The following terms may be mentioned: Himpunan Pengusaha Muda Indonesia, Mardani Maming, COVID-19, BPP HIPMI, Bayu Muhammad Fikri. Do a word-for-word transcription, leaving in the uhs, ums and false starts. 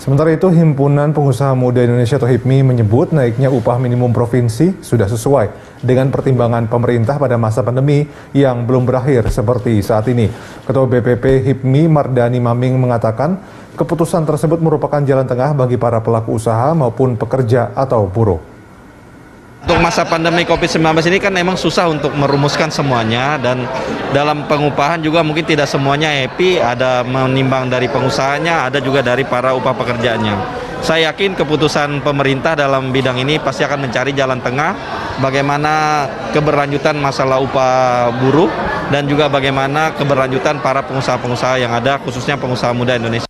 Sementara itu, Himpunan Pengusaha Muda Indonesia atau HIPMI menyebut naiknya upah minimum provinsi sudah sesuai dengan pertimbangan pemerintah pada masa pandemi yang belum berakhir seperti saat ini. Ketua B P P HIPMI Mardani Maming mengatakan keputusan tersebut merupakan jalan tengah bagi para pelaku usaha maupun pekerja atau buruh. Untuk masa pandemi COVID sembilan belas ini kan memang susah untuk merumuskan semuanya, dan dalam pengupahan juga mungkin tidak semuanya happy, ada menimbang dari pengusahanya, ada juga dari para upah pekerjaannya. Saya yakin keputusan pemerintah dalam bidang ini pasti akan mencari jalan tengah bagaimana keberlanjutan masalah upah buruh dan juga bagaimana keberlanjutan para pengusaha-pengusaha yang ada, khususnya pengusaha muda Indonesia.